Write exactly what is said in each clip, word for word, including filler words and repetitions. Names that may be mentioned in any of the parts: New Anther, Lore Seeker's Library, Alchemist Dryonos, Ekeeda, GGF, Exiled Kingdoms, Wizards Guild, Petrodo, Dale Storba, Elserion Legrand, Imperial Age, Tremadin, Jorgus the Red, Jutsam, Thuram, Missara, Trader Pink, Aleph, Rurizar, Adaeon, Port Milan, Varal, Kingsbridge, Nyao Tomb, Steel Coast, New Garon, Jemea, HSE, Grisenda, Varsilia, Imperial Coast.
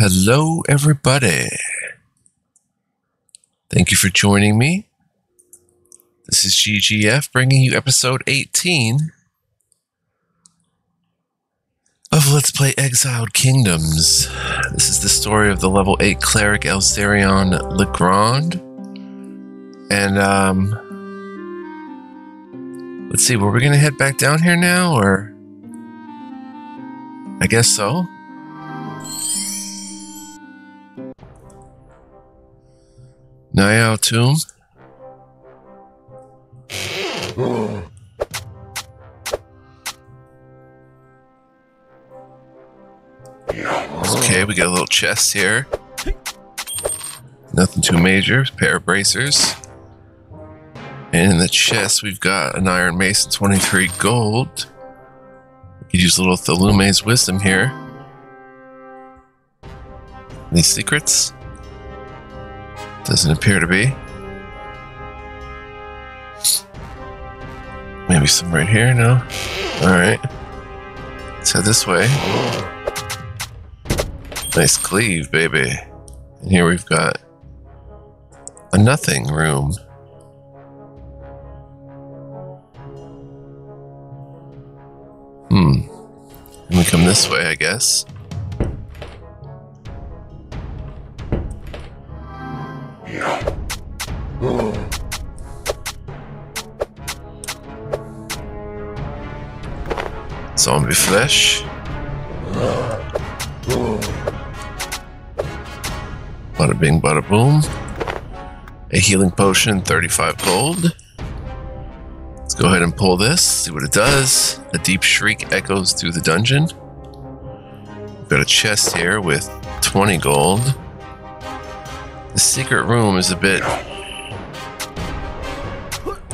Hello, everybody. Thank you for joining me. This is G G F bringing you episode eighteen of Let's Play Exiled Kingdoms. This is the story of the level eight cleric Elserion Legrand. And, um, let's see, were we going to head back down here now, or? I guess so. Nyao Tomb. Okay, we got a little chest here. Nothing too major. A pair of bracers. And in the chest, we've got an iron mace and twenty-three gold. We could use a little Thalume's Wisdom here. Any secrets? Doesn't appear to be. Maybe some right here, no? Alright. Let's head this way. Nice cleave, baby. And here we've got a nothing room. Hmm. And we come this way, I guess. Zombie flesh. Bada bing, bada boom. A healing potion, thirty-five gold. Let's go ahead and pull this, see what it does. A deep shriek echoes through the dungeon. We've got a chest here with twenty gold. The secret room is a bit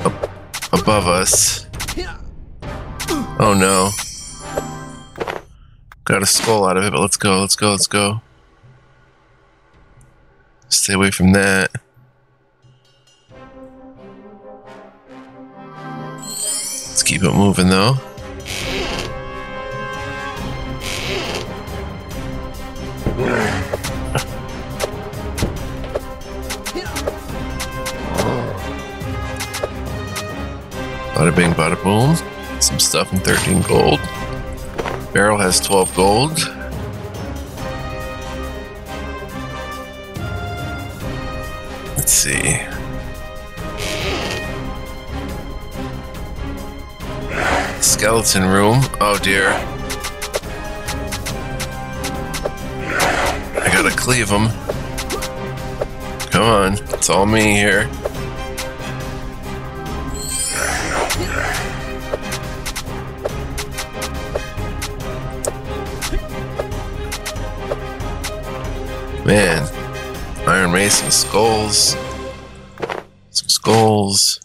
up above us. Oh no. Got a skull out of it, but let's go, let's go, let's go. Stay away from that. Let's keep it moving though. Bada bing, bada boom. Some stuff in thirteen gold. Barrel has twelve gold. Let's see. Skeleton room. Oh dear. I gotta cleave them. Come on. It's all me here. Man, iron mace and skulls, some skulls.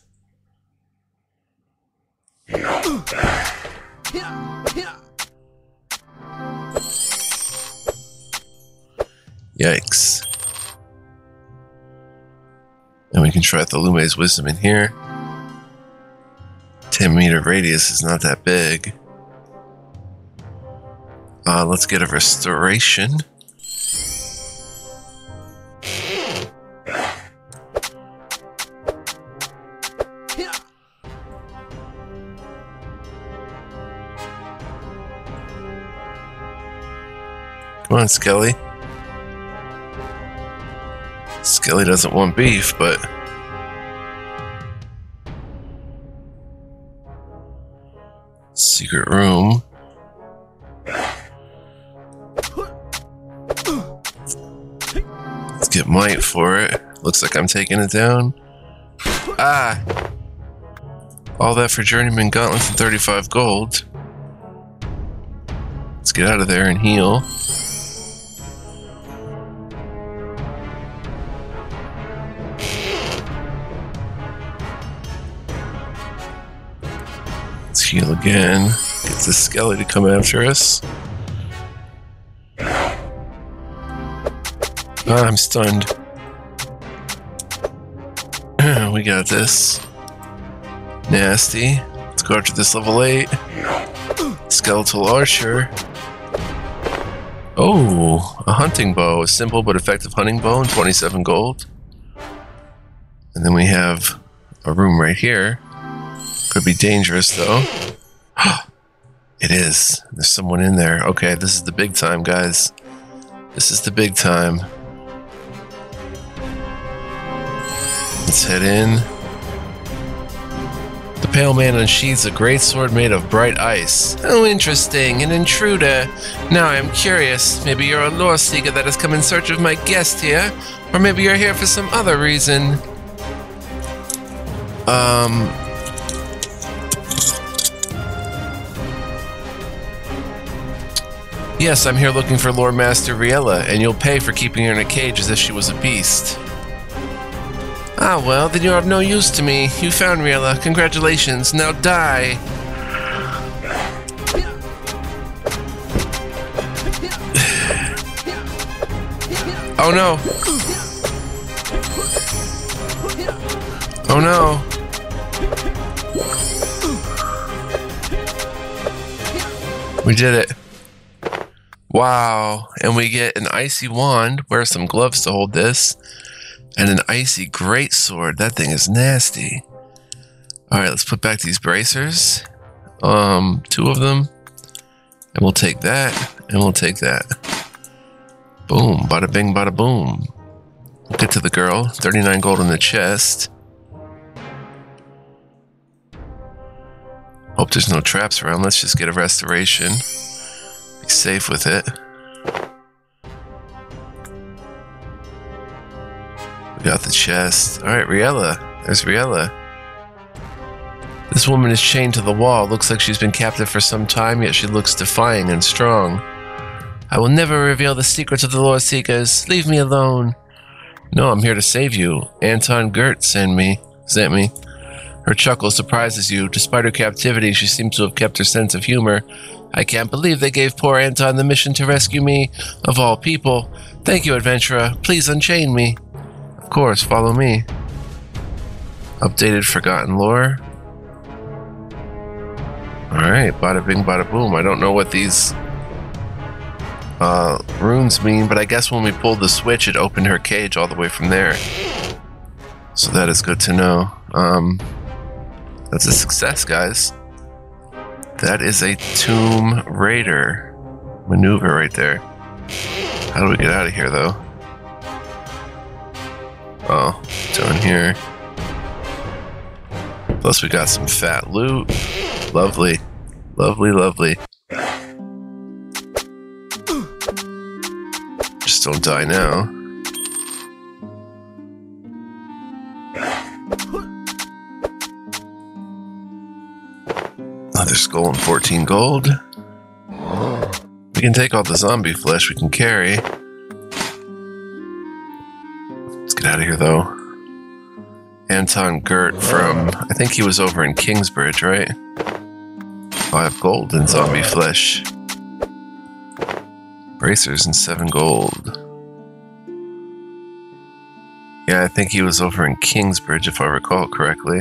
Yikes! And we can try Thalume's Wisdom in here. Ten meter radius is not that big. Uh, let's get a restoration. Come on, Skelly. Skelly doesn't want beef, but secret room. Let's get might for it. Looks like I'm taking it down. Ah! All that for journeyman gauntlets and thirty-five gold. Let's get out of there and heal. Heal again. Get the Skelly to come after us. Oh, I'm stunned. We got this. Nasty. Let's go after this level eight. Skeletal Archer. Oh, a hunting bow. A simple but effective hunting bow and twenty-seven gold. And then we have a room right here. Could be dangerous, though. It is. There's someone in there. Okay, this is the big time, guys. This is the big time. Let's head in. The Pale Man unsheathes a great sword made of bright ice. Oh, interesting. An intruder. Now I'm curious. Maybe you're a lore seeker that has come in search of my guest here. Or maybe you're here for some other reason. Um... Yes, I'm here looking for Lord Master Riella, and you'll pay for keeping her in a cage as if she was a beast. Ah, well, then you're of no use to me. You found Riella. Congratulations. Now die. Oh, no. Oh, no. We did it. Wow, and we get an icy wand, wear some gloves to hold this, and an icy greatsword. That thing is nasty. Alright, let's put back these bracers. Um, two of them. And we'll take that, and we'll take that. Boom, bada bing, bada boom. We'll get to the girl. thirty-nine gold in the chest. Hope there's no traps around. Let's just get a restoration. Safe with it. We got the chest. Alright, Riella. There's Riella. This woman is chained to the wall. Looks like she's been captive for some time, yet she looks defying and strong. I will never reveal the secrets of the Lore Seekers. Leave me alone. No, I'm here to save you. Anton Gertz sent me. Sent me. Her chuckle surprises you. Despite her captivity, she seems to have kept her sense of humor. I can't believe they gave poor Anton the mission to rescue me, of all people. Thank you, adventurer. Please unchain me. Of course, follow me. Updated Forgotten Lore. Alright, bada bing, bada boom. I don't know what these uh, runes mean, but I guess when we pulled the switch, it opened her cage all the way from there. So that is good to know. Um, that's a success, guys. That is a Tomb Raider maneuver right there. How do we get out of here, though? Oh, down here. Plus, we got some fat loot. Lovely. Lovely, lovely. Just don't die now. Another skull and fourteen gold. We can take all the zombie flesh we can carry. Let's get out of here, though. Anton Gert from... I think he was over in Kingsbridge, right? Five gold and zombie flesh. Bracers and seven gold. Yeah, I think he was over in Kingsbridge, if I recall correctly.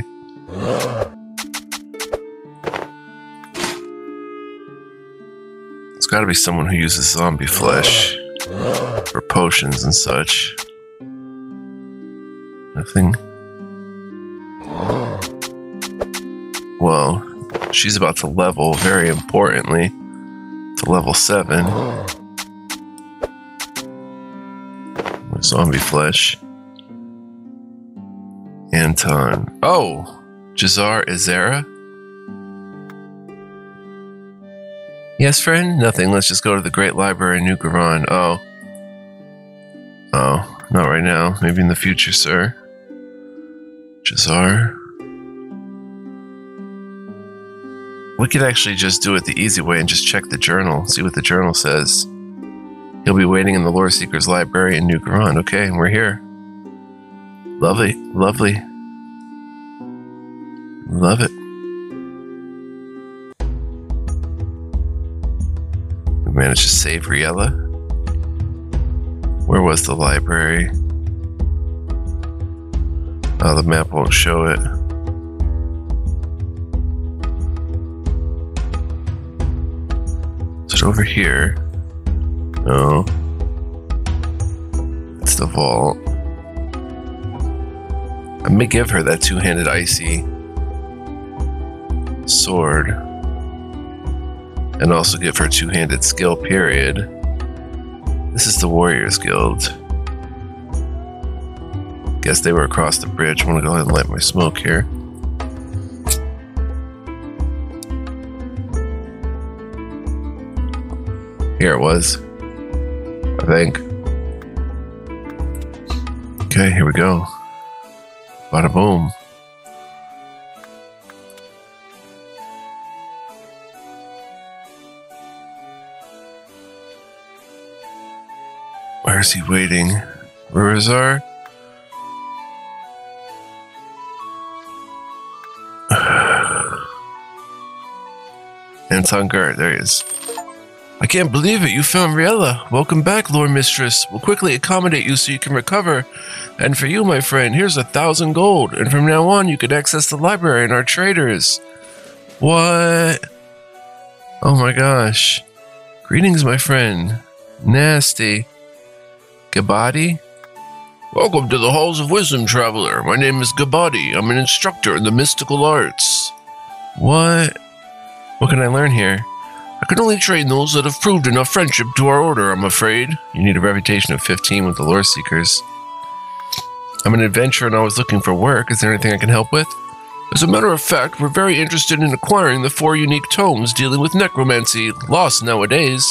Gotta be someone who uses zombie flesh for potions and such. Nothing. Well, she's about to level, very importantly, to level seven. With zombie flesh. Anton. Oh! Jazrah Izera? Yes, friend? Nothing. Let's just go to the Great Library in New Garon. Oh. Oh. Not right now. Maybe in the future, sir. Jazrah. We could actually just do it the easy way and just check the journal. See what the journal says. He'll be waiting in the Lore Seeker's Library in New Garon. Okay, and we're here. Lovely. Lovely. Love it. Managed to save Riella. Where was the library? Oh, the map won't show it. Is it over here? No. It's the vault. I'm gonna give her that two-handed icy sword. And also give her two-handed skill, period. This is the Warriors Guild. Guess they were across the bridge. I'm gonna go ahead and light my smoke here. Here it was, I think. Okay, here we go. Bada boom. Where is he waiting? Rurizar? Anton Gertz, there he is. I can't believe it, you found Riella. Welcome back, Lord Mistress. We'll quickly accommodate you so you can recover. And for you, my friend, here's a thousand gold. And from now on, you can access the library and our traders. What? Oh my gosh. Greetings, my friend. Nasty. Gabadi? Welcome to the Halls of Wisdom, Traveler. My name is Gabadi. I'm an instructor in the mystical arts. What? What can I learn here? I can only train those that have proved enough friendship to our order, I'm afraid. You need a reputation of fifteen with the Lore Seekers. I'm an adventurer and I was looking for work. Is there anything I can help with? As a matter of fact, we're very interested in acquiring the four unique tomes dealing with necromancy, lost nowadays.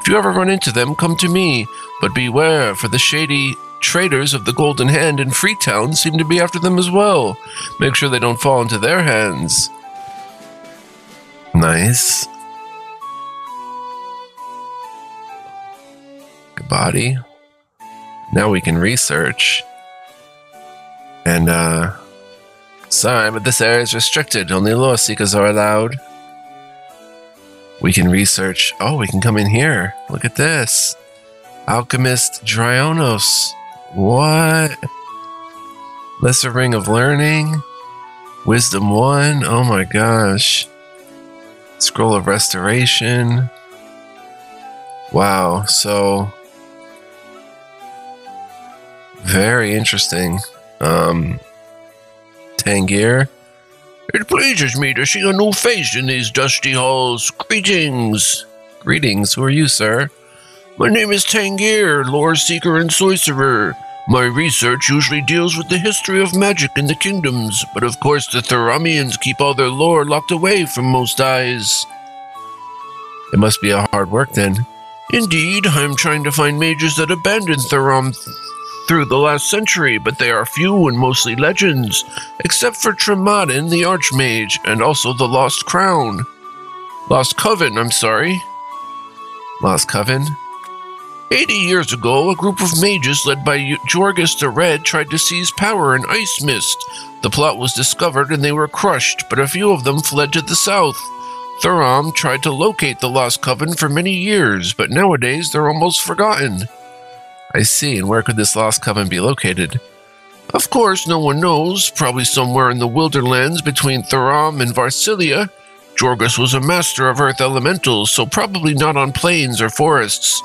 If you ever run into them, come to me. But beware, for the shady traders of the Golden Hand in Freetown seem to be after them as well. Make sure they don't fall into their hands. Nice. Body. Now we can research. And, uh... sorry, but this area is restricted. Only Lore Seekers are allowed. We can research. Oh, we can come in here. Look at this. Alchemist Dryonos. What? Lesser Ring of Learning. Wisdom one. Oh my gosh. Scroll of Restoration. Wow, so... very interesting. Um, Tangier. It pleases me to see a new face in these dusty halls. Greetings. Greetings. Who are you, sir? My name is Tangier, Lore Seeker and Sorcerer. My research usually deals with the history of magic in the kingdoms, but of course the Thuramians keep all their lore locked away from most eyes. It must be a hard work, then. Indeed, I'm trying to find mages that abandoned Thuram th through the last century, but they are few and mostly legends, except for Tremadin the Archmage, and also the Lost Crown. Lost Coven, I'm sorry. Lost Coven? Eighty years ago, a group of mages led by Jorgus the Red tried to seize power in Ice Mist. The plot was discovered and they were crushed, but a few of them fled to the south. Thuram tried to locate the Lost Coven for many years, but nowadays they're almost forgotten. I see, and where could this Lost Coven be located? Of course, no one knows, probably somewhere in the wilderlands between Thuram and Varsilia. Jorgus was a master of earth elementals, so probably not on plains or forests.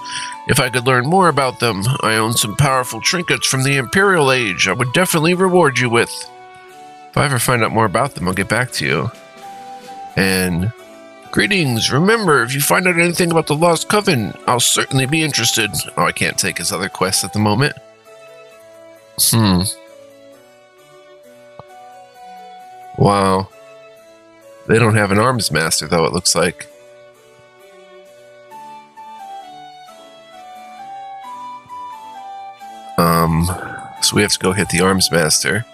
If I could learn more about them, I own some powerful trinkets from the Imperial Age I would definitely reward you with. If I ever find out more about them, I'll get back to you. And... greetings. Remember, if you find out anything about the Lost Coven, I'll certainly be interested. Oh, I can't take his other quests at the moment. Hmm. Wow. They don't have an arms master, though, it looks like. Um, so we have to go hit the arms master.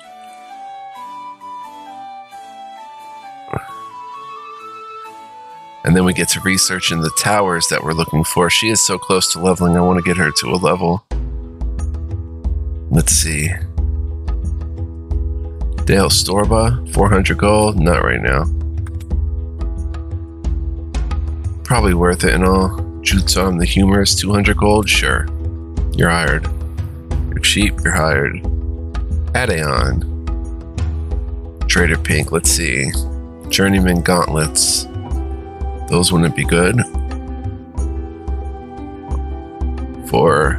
And then we get to research in the towers that we're looking for. She is so close to leveling. I want to get her to a level. Let's see. Dale Storba, four hundred gold. Not right now. Probably worth it and all. Jutsam the Humorist, two hundred gold. Sure. You're hired. You're cheap. You're hired. Adaeon. Trader Pink. Let's see. Journeyman Gauntlets. Those wouldn't be good. for...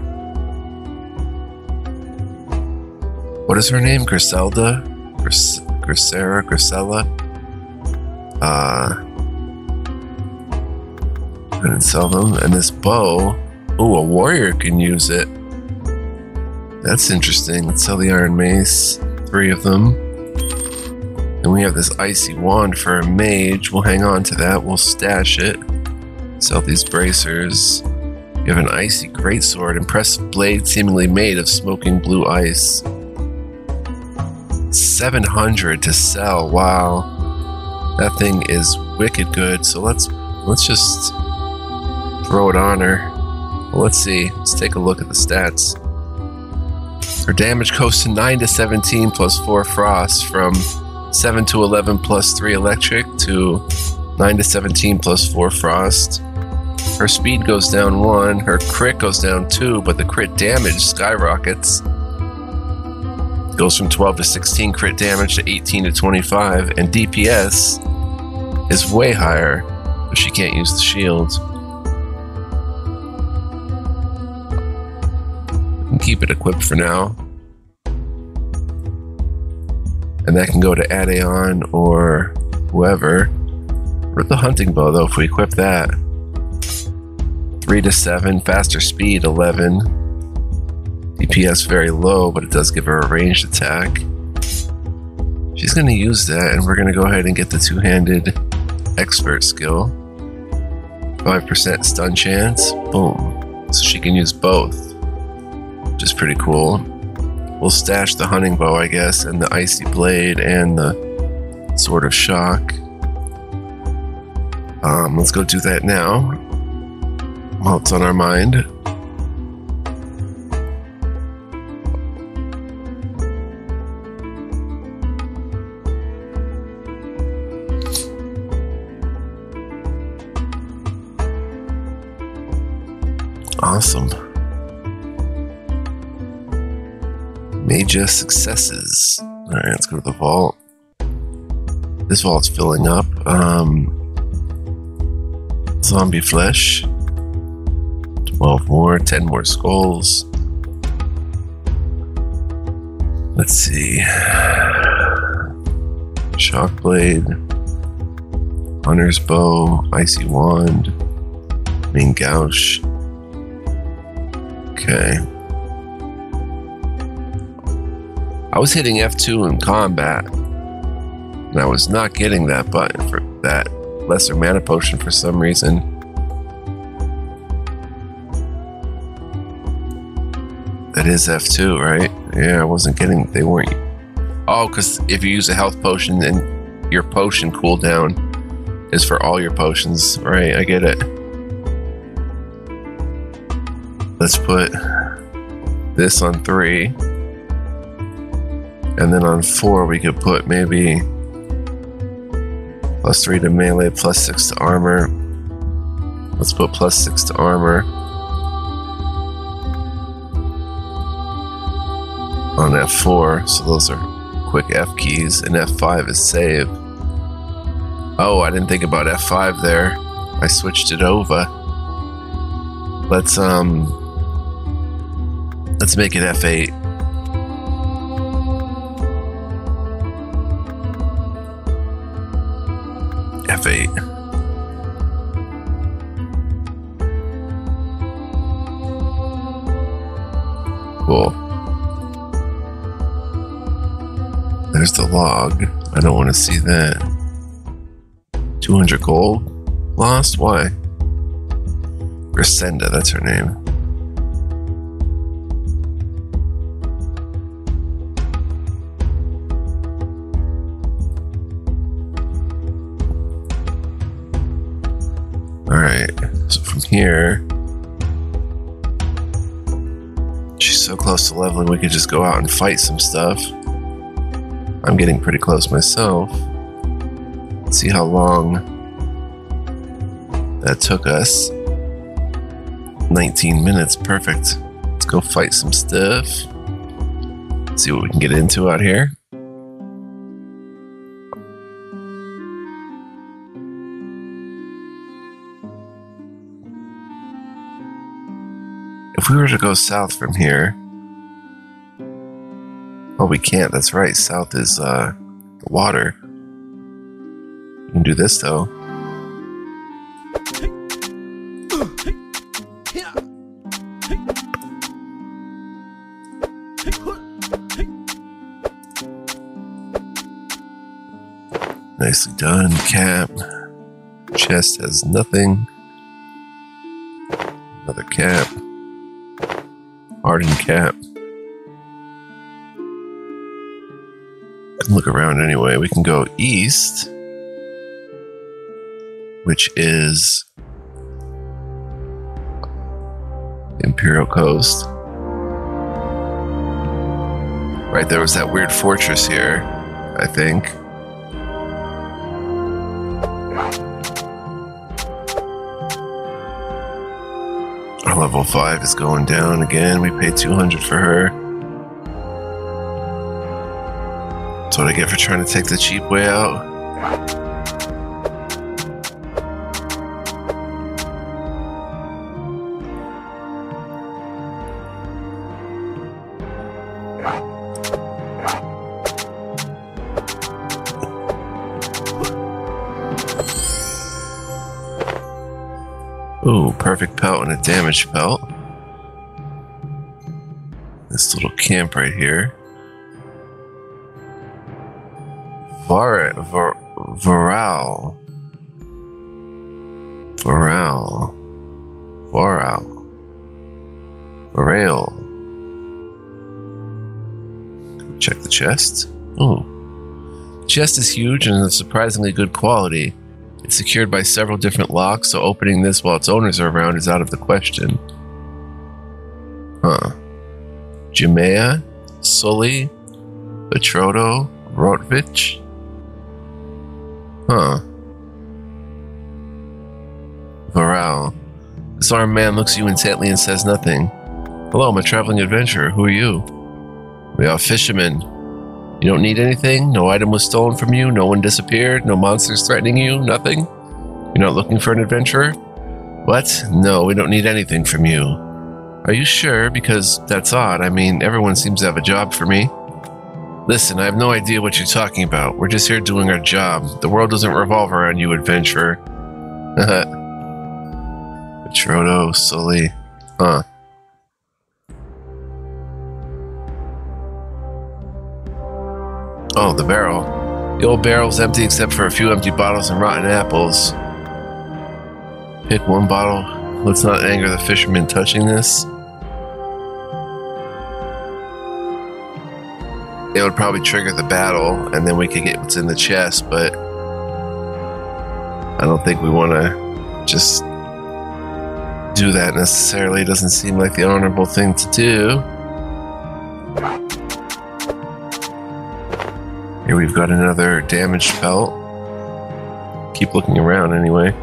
What is her name? Griselda? Gris Grisera? Grisella? Uh... Couldn't sell them. And this bow... Ooh, a warrior can use it. That's interesting. Let's sell the iron mace. Three of them. And we have this icy wand for a mage. We'll hang on to that. We'll stash it. Sell these bracers. You have an icy greatsword. Impressive blade seemingly made of smoking blue ice. seven hundred to sell. Wow. That thing is wicked good. So let's let's just throw it on her. Well, let's see. Let's take a look at the stats. Her damage goes to nine to seventeen plus four frost, from seven to eleven plus three electric to nine to seventeen plus four frost. Her speed goes down one, her crit goes down two, but the crit damage skyrockets. It goes from twelve to sixteen crit damage to eighteen to twenty-five, and D P S is way higher, but she can't use the shield. Keep it equipped for now, and that can go to Adaeon or whoever. With the hunting bow, though, if we equip that, three to seven, faster speed eleven, D P S very low, but it does give her a ranged attack. She's going to use that, and we're going to go ahead and get the two-handed expert skill. Five percent stun chance, boom, so she can use both, which is pretty cool. We'll stash the hunting bow, I guess, and the icy blade and the sword of shock. Um, let's go do that now while it's on our mind. Awesome. Major successes. Alright, let's go to the vault. This vault's filling up. Um, zombie flesh. twelve more, ten more skulls. Let's see. Shockblade. Hunter's bow. Icy wand. Main gouge. Okay. I was hitting F two in combat, and I was not getting that button for that lesser mana potion for some reason. That is F two, right? Yeah, I wasn't getting. They weren't. Oh, because if you use a health potion, then your potion cooldown is for all your potions, right? I get it. Let's put this on three. And then on four, we could put maybe plus three to melee, plus six to armor. Let's put plus six to armor on F four. So those are quick F keys, and F five is save. Oh, I didn't think about F five there. I switched it over. Let's um, let's make it F eight. F eight. Cool. There's the log. I don't want to see that. two hundred gold? Lost? Why? Grisenda, that's her name. Here, she's so close to leveling, we could just go out and fight some stuff. I'm getting pretty close myself. Let's see how long that took us. nineteen minutes, perfect. Let's go fight some stuff. Let's see what we can get into out here. if we were to go south from here... Oh, we can't. That's right. South is uh, the water. We can do this, though. Nicely done. Cap. Chest has nothing. Another cap. Hardened cap. Look around anyway. We can go east, which is Imperial Coast. Right, there was that weird fortress here, I think. Our level five is going down again. We paid two hundred for her. That's what I get for trying to take the cheap way out. Ooh, perfect pelt and a damaged pelt. This little camp right here. Var Var Varal. Varal. Varal. Varal. Check the chest. Oh. The chest is huge and of surprisingly good quality. It's secured by several different locks, so opening this while its owners are around is out of the question. Huh. Jemea, Sully, Petrodo, Rotvich. Huh. Varal. This armed man looks at you intently and says nothing. Hello, I'm a traveling adventurer. Who are you? We are fishermen. You don't need anything? No item was stolen from you? No one disappeared? No monsters threatening you? Nothing? You're not looking for an adventurer? What? No, we don't need anything from you. Are you sure? Because that's odd. I mean, everyone seems to have a job for me. Listen, I have no idea what you're talking about. We're just here doing our job. The world doesn't revolve around you, adventurer. Petrodo, Sully. Huh. Oh, the barrel. The old barrel's empty except for a few empty bottles and rotten apples. Pick one bottle. Let's not anger the fishermen touching this. It would probably trigger the battle, and then we could get what's in the chest, but I don't think we want to just do that necessarily. It doesn't seem like the honorable thing to do. Here we've got another damaged belt. Keep looking around anyway.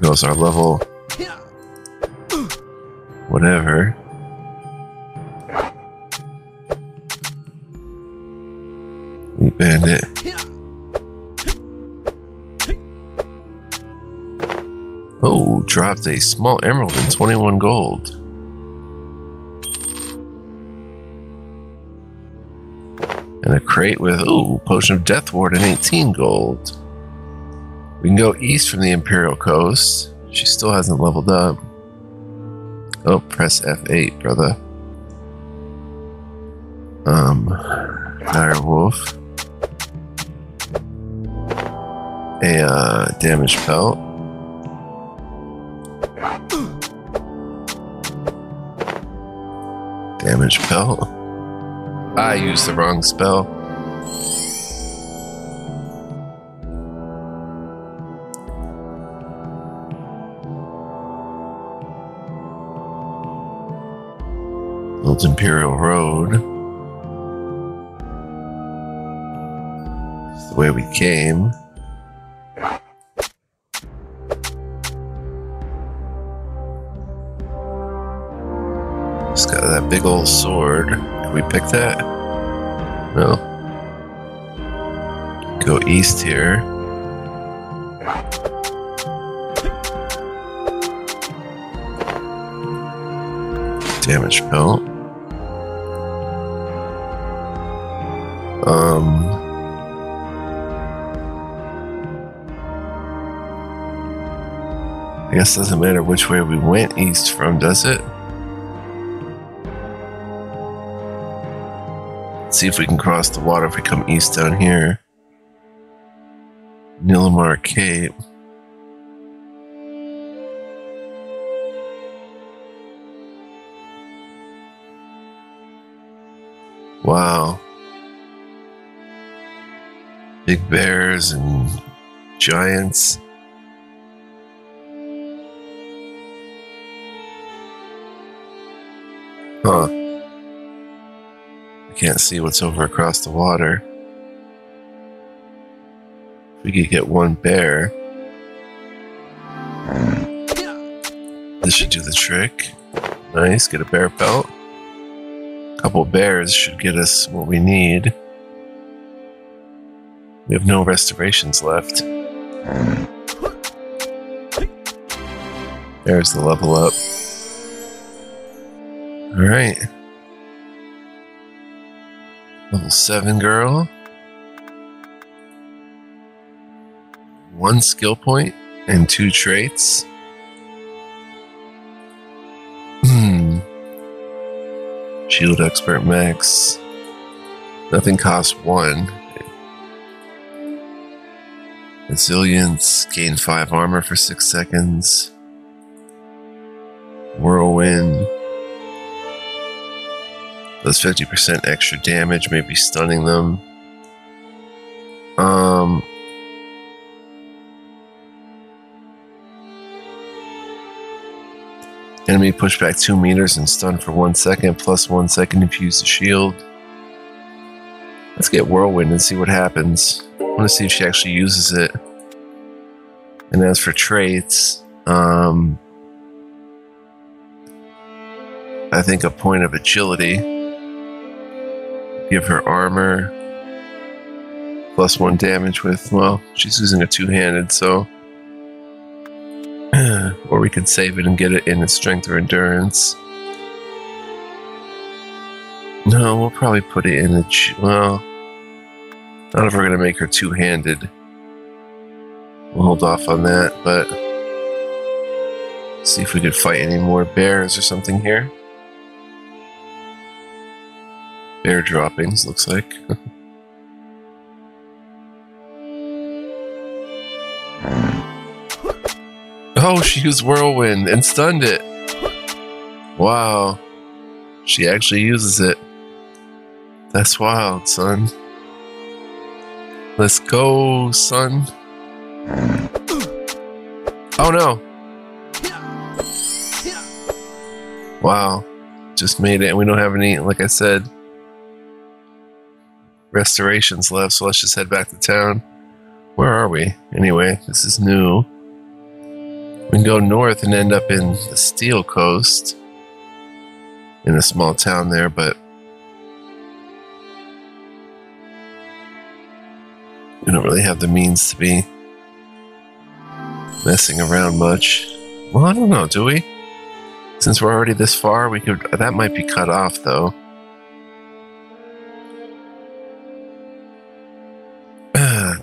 Goes our level whatever. We bandit. Oh, dropped a small emerald and twenty-one gold. And a crate with, ooh, potion of death ward and eighteen gold. We can go east from the Imperial Coast. She still hasn't leveled up. Oh, press F eight, brother. Um, Direwolf. A uh, damaged pelt. Damaged pelt. I used the wrong spell. Imperial Road. It's the way we came. It's got that big old sword. Can we pick that? No. go east here. Damage belt. Um. I guess it doesn't matter which way we went east from, does it? Let's see if we can cross the water if we come east down here. Nilamar Cape. Wow. Big bears and giants. Huh. I can't see what's over across the water. If we could get one bear. This should do the trick. Nice, get a bear pelt. A couple bears should get us what we need. We have no restorations left. There's the level up. Alright. Level seven girl. One skill point and two traits. Shield Expert Max. Nothing costs one. Resilience. Gain five armor for six seconds. Whirlwind. Does fifty percent extra damage, maybe stunning them. Um, enemy push back two meters and stun for one second, plus one second if you use the shield. Let's get Whirlwind and see what happens. I want to see if she actually uses it. And as for traits, um, I think a point of agility. Give her armor, plus one damage with, well, she's using a two-handed, so... or we could save it and get it in its strength or endurance. No, we'll probably put it in a, well... not if we're going to make her two-handed. We'll hold off on that, but... see if we could fight any more bears or something here. Bear droppings, looks like. Oh, she used Whirlwind and stunned it. Wow. She actually uses it. That's wild, son. Let's go, son. Oh, no. Wow. Just made it, and we don't have any, like I said, restorations left, so let's just head back to town. Where are we? Anyway, this is new. We can go north and end up in the Steel Coast. In a small town there, but... we don't really have the means to be messing around much. Well, I don't know, do we? Since we're already this far, we could... that might be cut off, though.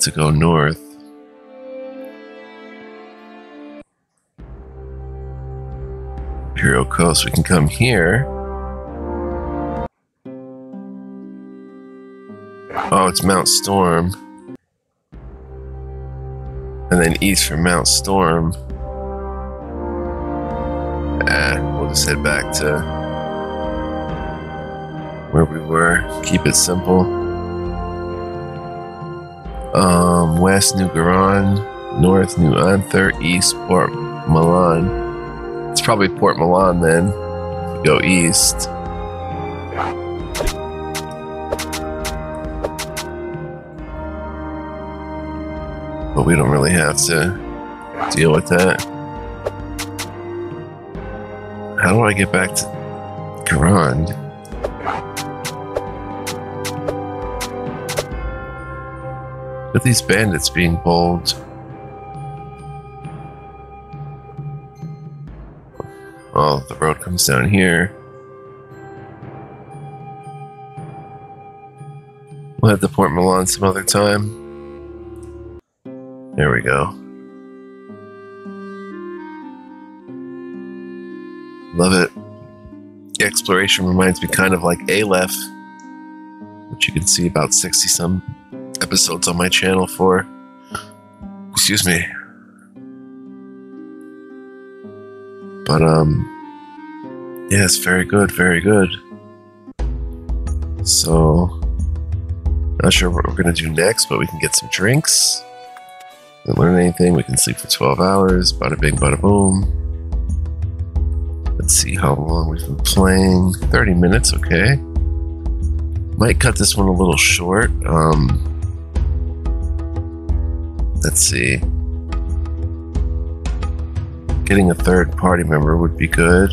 To go north. Imperial Coast, we can come here. Oh, it's Mount Storm. And then east from Mount Storm. Ah, we'll just head back to where we were. Keep it simple. Um, west, New Garon, north, New Anther, east, Port Milan. It's probably Port Milan then. We go east. But we don't really have to deal with that. How do I get back to Garon? at these bandits being bold. Well, the road comes down here. We'll head to Port Milan some other time. There we go. Love it. The exploration reminds me kind of like Aleph, which you can see about sixty some episodes on my channel for. Excuse me. But, um, yes, very good, very good. So, not sure what we're going to do next, but we can get some drinks. Didn't learn anything. We can sleep for twelve hours. Bada bing, bada boom. Let's see how long we've been playing. thirty minutes, okay. Might cut this one a little short. Um, let's see. Getting a third party member would be good.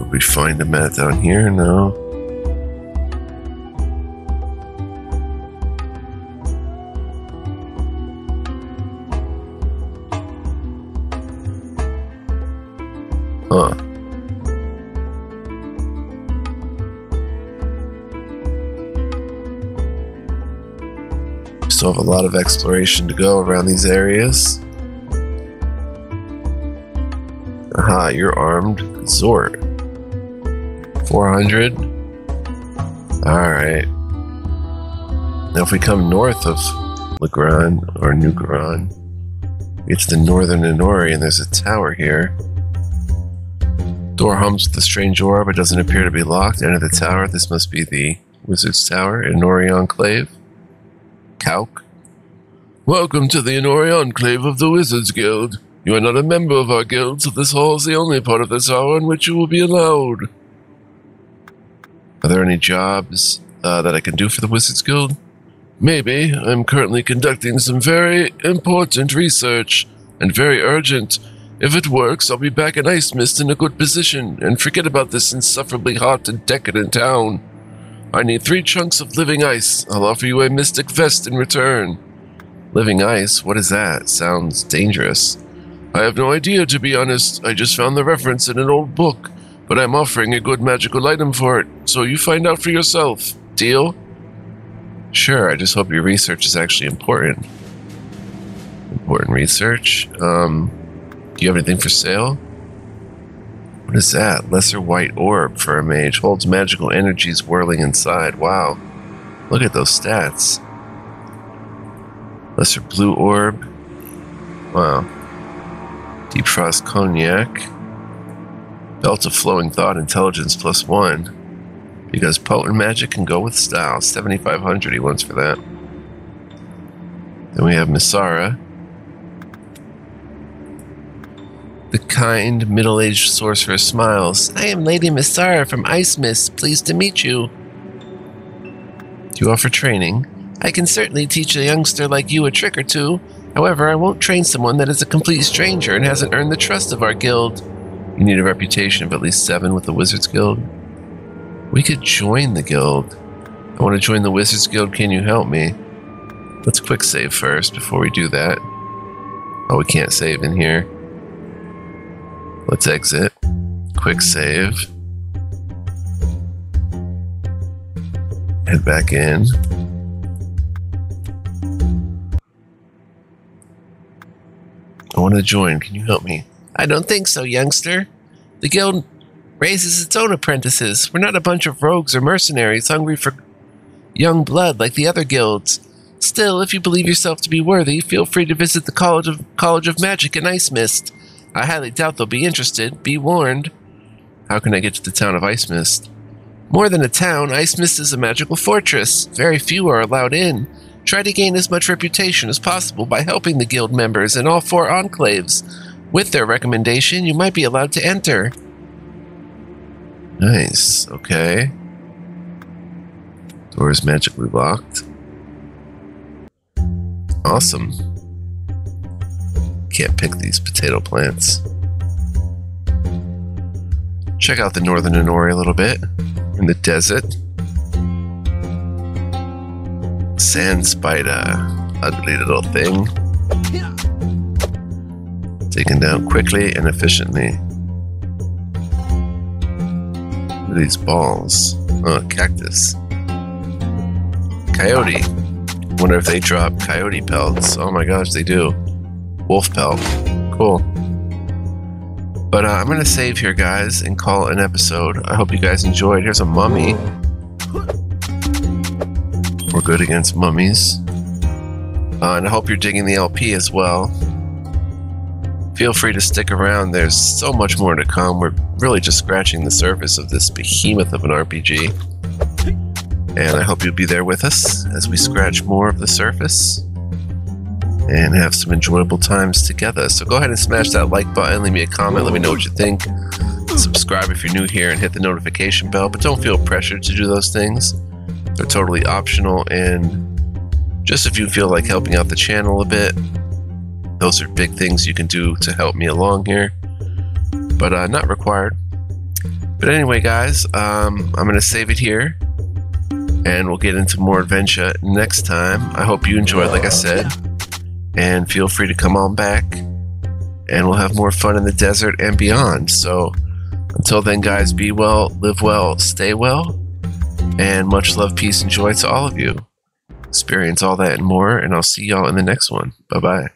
Would we find a mat down here? No. Huh. Still have a lot of exploration to go around these areas. Aha, you're armed. Zort. four hundred. Alright. Now if we come north of Legrand, or New Garon, it's the northern Inori, and there's a tower here. Door hums with a strange aura, but doesn't appear to be locked. Enter the tower. This must be the Wizards Tower, Inori Enclave. Kauk. Welcome to the Inori Enclave of the Wizards Guild. You are not a member of our guild, so this hall is the only part of this hour in which you will be allowed. Are there any jobs uh, that I can do for the Wizards Guild? Maybe. I'm currently conducting some very important research, and very urgent. If it works, I'll be back in Ice Mist in a good position, and forget about this insufferably hot and decadent town. I need three chunks of living ice. I'll offer you a mystic vest in return. Living ice? What is that? Sounds dangerous. I have no idea, to be honest. I just found the reference in an old book, but I'm offering a good magical item for it, so you find out for yourself. Deal? Sure, I just hope your research is actually important. Important research. Um, do you have anything for sale? What is that? Lesser white orb for a mage. Holds magical energies whirling inside. Wow. Look at those stats. Lesser blue orb. Wow. Deep frost cognac. Belt of flowing thought, intelligence plus one. Because potent magic can go with style. seventy-five hundred he wants for that. Then we have Missara. The kind, middle-aged sorcerer smiles. I am Lady Missara from Ice Mist. Pleased to meet you. Do you offer training? I can certainly teach a youngster like you a trick or two. However, I won't train someone that is a complete stranger and hasn't earned the trust of our guild. You need a reputation of at least seven with the Wizards Guild. We could join the guild. I want to join the Wizards Guild. Can you help me? Let's quick save first before we do that. Oh, we can't save in here. Let's exit. Quick save. Head back in. I want to join. Can you help me? I don't think so, youngster. The guild raises its own apprentices. We're not a bunch of rogues or mercenaries hungry for young blood like the other guilds. Still, if you believe yourself to be worthy, feel free to visit the College of, College of Magic in Ice Mist. I highly doubt they'll be interested. Be warned. How can I get to the town of Ice Mist? More than a town, Ice Mist is a magical fortress. Very few are allowed in. Try to gain as much reputation as possible by helping the guild members in all four enclaves. With their recommendation, you might be allowed to enter. Nice. Okay. Door is magically locked. Awesome. can't pick these potato plants. Check out the northern Inori a little bit. In the desert. Sand spider. Ugly little thing. Taken down quickly and efficiently. What are these balls? Oh, cactus. Coyote. Wonder if they drop coyote pelts. Oh my gosh, they do. Wolf pelt. Cool. But uh, I'm going to save here, guys, and call an episode. I hope you guys enjoyed. Here's a mummy. We're good against mummies. Uh, and I hope you're digging the L P as well. Feel free to stick around. There's so much more to come. We're really just scratching the surface of this behemoth of an R P G. And I hope you'll be there with us as we scratch more of the surface. And have some enjoyable times together. So go ahead and smash that like button, leave me a comment, let me know what you think. Subscribe if you're new here and hit the notification bell, but don't feel pressured to do those things. They're totally optional, and just if you feel like helping out the channel a bit, those are big things you can do to help me along here, but uh, not required. But anyway, guys, um, I'm going to save it here, and we'll get into more adventure next time. I hope you enjoyed, like I said. And feel free to come on back, and we'll have more fun in the desert and beyond. So until then, guys, be well, live well, stay well, and much love, peace, and joy to all of you. Experience all that and more, and I'll see y'all in the next one. Bye-bye.